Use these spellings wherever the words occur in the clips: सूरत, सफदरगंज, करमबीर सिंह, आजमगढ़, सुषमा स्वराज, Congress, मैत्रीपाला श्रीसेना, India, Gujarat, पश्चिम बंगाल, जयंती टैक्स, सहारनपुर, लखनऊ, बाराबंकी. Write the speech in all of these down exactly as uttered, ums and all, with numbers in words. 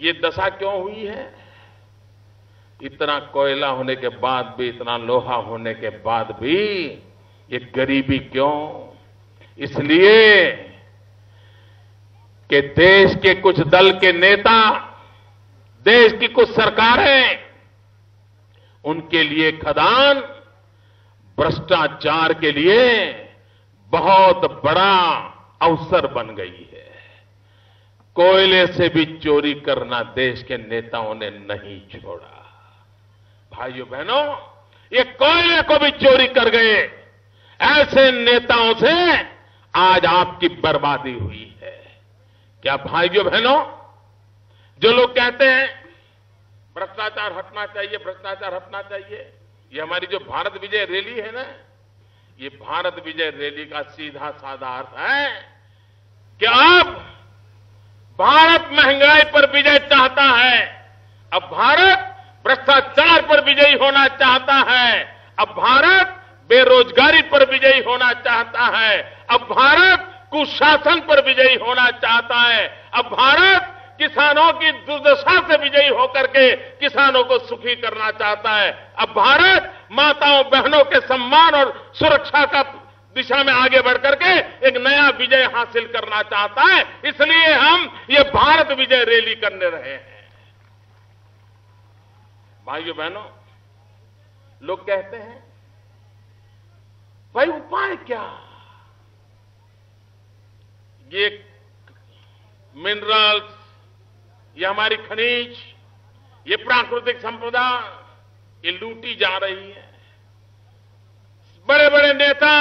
ये दशा क्यों हुई है? इतना कोयला होने के बाद भी, इतना लोहा होने के बाद भी ये गरीबी क्यों? इसलिए कि देश के कुछ दल के नेता, देश की कुछ सरकारें, उनके लिए खदान भ्रष्टाचार के लिए बहुत बड़ा अवसर बन गई है। कोयले से भी चोरी करना देश के नेताओं ने नहीं छोड़ा। भाइयों बहनों, ये कोयले को भी चोरी कर गए, ऐसे नेताओं से आज आपकी बर्बादी हुई है। क्या भाइयों बहनों, जो लोग कहते हैं भ्रष्टाचार हटना चाहिए, भ्रष्टाचार हटना चाहिए, ये हमारी जो भारत विजय रैली है ना, ये भारत विजय रैली का सीधा साधा अर्थ है कि अब भारत महंगाई पर विजय चाहता है, अब भारत भ्रष्टाचार पर विजयी होना चाहता है, अब भारत बेरोजगारी पर विजयी होना चाहता है, अब भारत कुशासन पर विजयी होना चाहता है, अब भारत किसानों की दुर्दशा से विजयी होकर के किसानों को सुखी करना चाहता है, अब भारत माताओं बहनों के सम्मान और सुरक्षा का दिशा में आगे बढ़ करके एक नया विजय हासिल करना चाहता है। इसलिए हम ये भारत विजय रैली करने रहे हैं। भाइयों बहनों, लोग कहते हैं भाई उपाय क्या, ये मिनरल्स, ये हमारी खनिज, ये प्राकृतिक संपदा ये लूटी जा रही है। बड़े बड़े नेता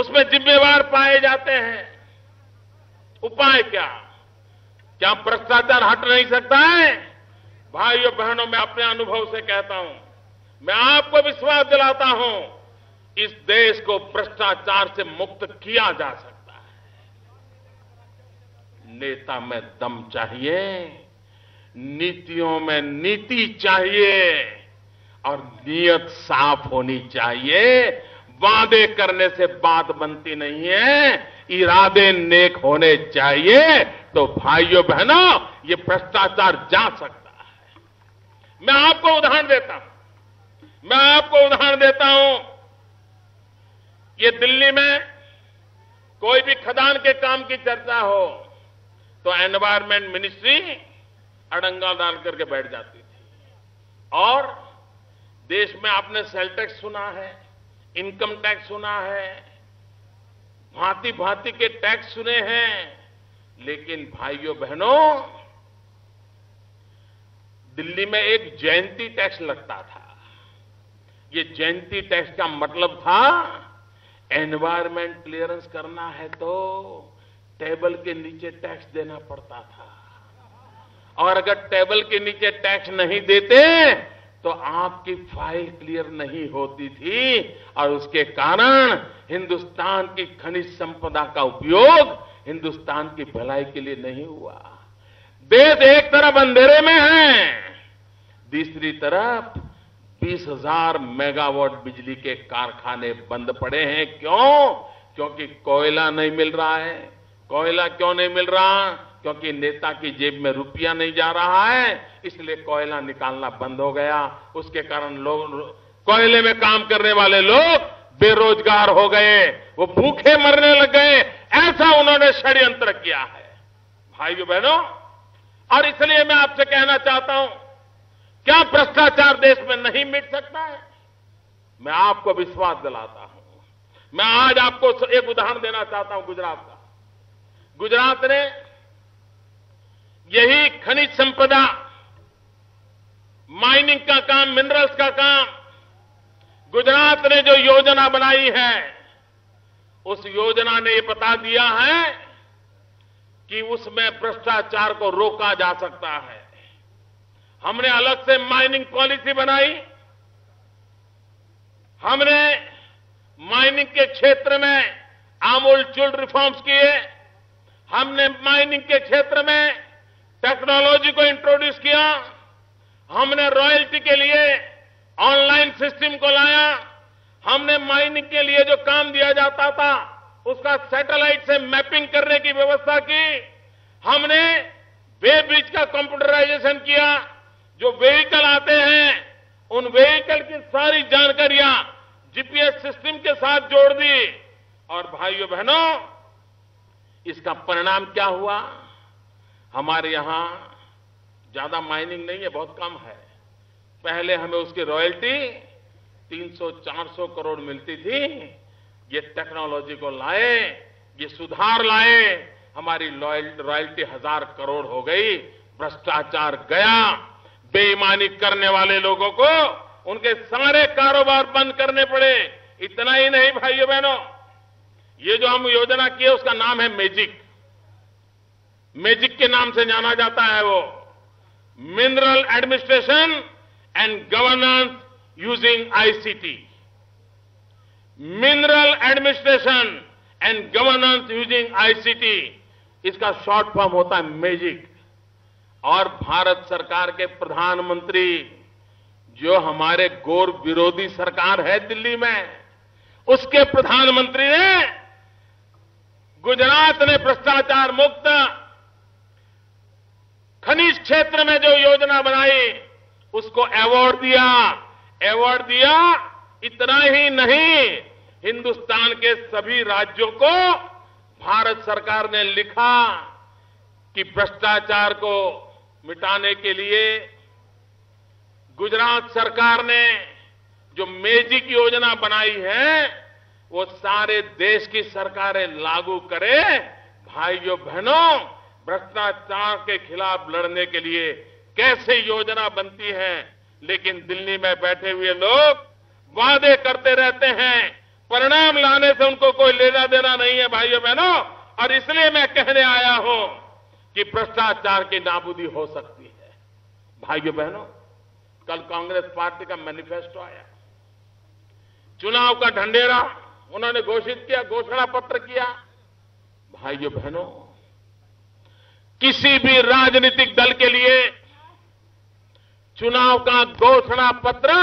उसमें जिम्मेवार पाए जाते हैं। उपाय क्या? क्या भ्रष्टाचार हट नहीं सकता है? भाइयों बहनों, मैं अपने अनुभव से कहता हूं, मैं आपको विश्वास दिलाता हूं, इस देश को भ्रष्टाचार से मुक्त किया जा सकता है। नेता में दम चाहिए, नीतियों में नीति चाहिए और नीयत साफ होनी चाहिए। वादे करने से बात बनती नहीं है, इरादे नेक होने चाहिए, तो भाइयों बहनों ये भ्रष्टाचार जा सकता है। मैं आपको उदाहरण देता हूं, मैं आपको उदाहरण देता हूं। ये दिल्ली में कोई भी खदान के काम की चर्चा हो तो एनवायरमेंट मिनिस्ट्री अड़ंगा डाल करके बैठ जाती थी। और देश में आपने सेल टैक्स सुना है, इनकम टैक्स सुना है, भांति भांति के टैक्स सुने हैं, लेकिन भाइयों बहनों दिल्ली में एक जयंती टैक्स लगता था। ये जयंती टैक्स का मतलब था एनवायरमेंट क्लियरेंस करना है तो टेबल के नीचे टैक्स देना पड़ता था, और अगर टेबल के नीचे टैक्स नहीं देते तो आपकी फाइल क्लियर नहीं होती थी और उसके कारण हिंदुस्तान की खनिज संपदा का उपयोग हिंदुस्तान की भलाई के लिए नहीं हुआ। देश एक तरफ अंधेरे में है, दूसरी तरफ बीस हज़ार मेगावाट बिजली के कारखाने बंद पड़े हैं। क्यों? क्योंकि कोयला नहीं मिल रहा है। कोयला क्यों नहीं मिल रहा? क्योंकि नेता की जेब में रुपया नहीं जा रहा है, इसलिए कोयला निकालना बंद हो गया। उसके कारण लोग, कोयले में काम करने वाले लोग बेरोजगार हो गए, वो भूखे मरने लग गए। ऐसा उन्होंने षड्यंत्र किया है। भाइयों बहनों, और इसलिए मैं आपसे कहना चाहता हूं, क्या भ्रष्टाचार देश में नहीं मिट सकता है? मैं आपको विश्वास दिलाता हूं। मैं आज आपको एक उदाहरण देना चाहता हूं गुजरात का। गुजरात ने यही खनिज संपदा, माइनिंग का काम, मिनरल्स का काम, गुजरात ने जो योजना बनाई है, उस योजना ने ये बता दिया है कि उसमें भ्रष्टाचार को रोका जा सकता है। हमने अलग से माइनिंग पॉलिसी बनाई, हमने माइनिंग के क्षेत्र में आमूलचूल रिफॉर्म्स किए, हमने माइनिंग के क्षेत्र में टेक्नोलॉजी को इंट्रोड्यूस किया, हमने रॉयल्टी के लिए ऑनलाइन सिस्टम को लाया, हमने माइनिंग के लिए जो काम दिया जाता था उसका सैटेलाइट से मैपिंग करने की व्यवस्था की, हमने वे ब्रिज का कंप्यूटराइजेशन किया। जो व्हीकल आते हैं उन व्हीकल की सारी जानकारियां जीपीएस सिस्टम के साथ जोड़ दी। और भाइयों बहनों, इसका परिणाम क्या हुआ? हमारे यहां ज्यादा माइनिंग नहीं है, बहुत कम है। पहले हमें उसकी रॉयल्टी तीन सौ चार सौ करोड़ मिलती थी। ये टेक्नोलॉजी को लाए, ये सुधार लाए, हमारी रॉयल्टी हजार करोड़ हो गई। भ्रष्टाचार गया, बेईमानी करने वाले लोगों को उनके सारे कारोबार बंद करने पड़े। इतना ही नहीं भाइयों बहनों, ये जो हम योजना किए उसका नाम है मैजिक। मैजिक के नाम से जाना जाता है वो, mineral administration and governance using ICT. Mineral administration and governance using ICT, इसका शॉर्ट फॉर्म होता है मैजिक। और भारत सरकार के प्रधानमंत्री, जो हमारे गौर विरोधी सरकार है दिल्ली में, उसके प्रधानमंत्री ने गुजरात ने भ्रष्टाचार मुक्त खनिज क्षेत्र में जो योजना बनाई उसको अवार्ड दिया। अवार्ड दिया इतना ही नहीं, हिंदुस्तान के सभी राज्यों को भारत सरकार ने लिखा कि भ्रष्टाचार को मिटाने के लिए गुजरात सरकार ने जो मैजिक योजना बनाई है वो सारे देश की सरकारें लागू करे। भाइयों बहनों, भ्रष्टाचार के खिलाफ लड़ने के लिए कैसे योजना बनती है, लेकिन दिल्ली में बैठे हुए लोग वादे करते रहते हैं, परिणाम लाने से उनको कोई लेना देना नहीं है भाइयों बहनों। और इसलिए मैं कहने आया हूं कि भ्रष्टाचार की नाबूदी हो सकती है। भाइयों बहनों, कल कांग्रेस पार्टी का मैनिफेस्टो आया, चुनाव का ढंढेरा उन्होंने घोषित किया, घोषणा पत्र किया। भाइयों बहनों, किसी भी राजनीतिक दल के लिए चुनाव का घोषणा पत्र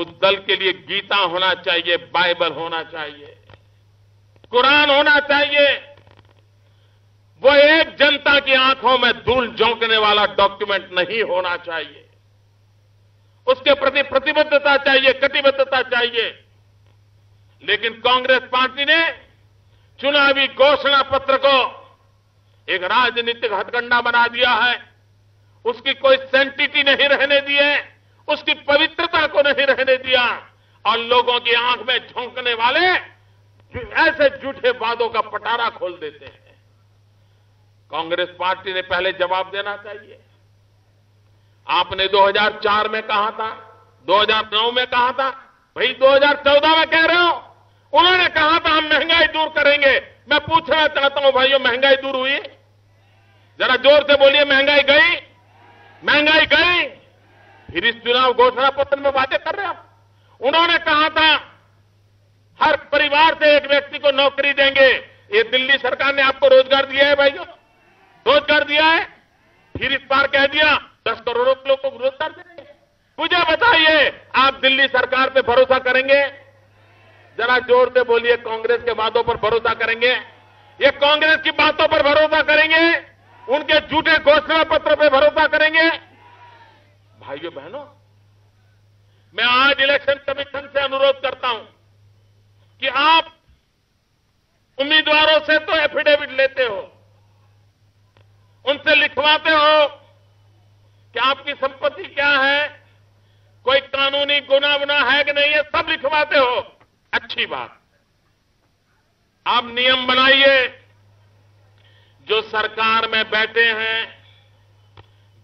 उस दल के लिए गीता होना चाहिए, बाइबल होना चाहिए, कुरान होना चाहिए। वो एक जनता की आंखों में धूल झोंकने वाला डॉक्यूमेंट नहीं होना चाहिए। उसके प्रति प्रतिबद्धता चाहिए, कटिबद्धता चाहिए। लेकिन कांग्रेस पार्टी ने चुनावी घोषणा पत्र को एक राजनीतिक हथकंडा बना दिया है। उसकी कोई सेंटिटी नहीं रहने दी है, उसकी पवित्रता को नहीं रहने दिया, और लोगों की आंख में झोंकने वाले ऐसे झूठे वादों का पटारा खोल देते हैं। कांग्रेस पार्टी ने पहले जवाब देना चाहिए। आपने दो हज़ार चार में कहा था, दो हज़ार नौ में कहा था, भाई दो हज़ार चौदह में कह रहे हो। उन्होंने कहा था हम महंगाई दूर करेंगे। मैं पूछना चाहता हूं भाइयों, महंगाई दूर हुई? जरा जोर से बोलिए, महंगाई गई? महंगाई गई? फिर इस चुनाव घोषणा पत्र में बातें कर रहे हो। उन्होंने कहा था हर परिवार से एक व्यक्ति को नौकरी देंगे। ये दिल्ली सरकार ने आपको रोजगार दिया है भाइयों? रोजगार दिया है? फिर इस बार कह दिया दस करोड़ लोगों को रोजगार देंगे। मुझे बताइए, आप दिल्ली सरकार पे भरोसा करेंगे? जरा जोर से बोलिए, कांग्रेस के वादों पर भरोसा करेंगे? ये कांग्रेस की बातों पर भरोसा करेंगे? उनके झूठे घोषणा पत्र पर भरोसा करेंगे? भाइयों बहनों, मैं आज इलेक्शन कमीशन से अनुरोध करता हूं कि आप उम्मीदवारों से तो एफिडेविट लेते हो, उनसे लिखवाते हो कि आपकी संपत्ति क्या है, कोई कानूनी गुनाह वुना है कि नहीं है, सब लिखवाते हो। अच्छी बात। आप नियम बनाइए, जो सरकार में बैठे हैं,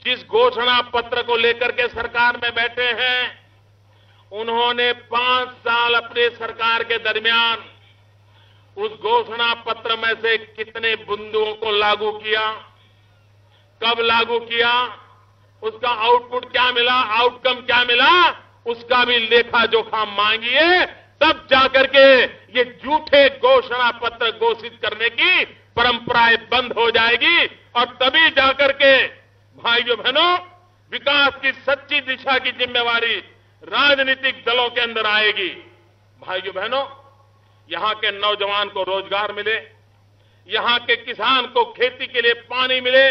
जिस घोषणा पत्र को लेकर के सरकार में बैठे हैं, उन्होंने पांच साल अपने सरकार के दरमियान उस घोषणा पत्र में से कितने बिंदुओं को लागू किया, कब लागू किया, उसका आउटपुट क्या मिला, आउटकम क्या मिला, उसका भी लेखा जोखा मांगिए। तब जाकर के ये झूठे घोषणा पत्र घोषित करने की परंपराएं बंद हो जाएगी। और तभी जाकर के भाइयों बहनों, विकास की सच्ची दिशा की जिम्मेवारी राजनीतिक दलों के अंदर आएगी। भाइयों बहनों, यहां के नौजवान को रोजगार मिले, यहां के किसान को खेती के लिए पानी मिले,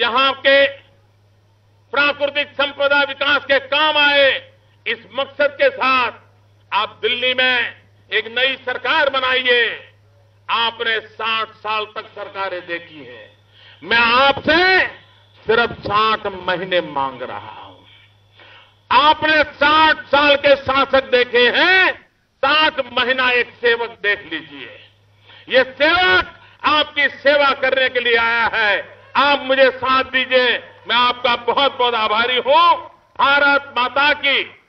यहां के प्राकृतिक संपदा विकास के काम आए, इस मकसद के साथ आप दिल्ली में एक नई सरकार बनाइए। आपने साठ साल तक सरकारें देखी है, मैं आपसे सिर्फ साठ महीने मांग रहा हूं। आपने साठ साल के शासक देखे हैं, साठ महीना एक सेवक देख लीजिए। ये सेवक आपकी सेवा करने के लिए आया है। आप मुझे साथ दीजिए, मैं आपका बहुत बहुत आभारी हूं। भारत माता की।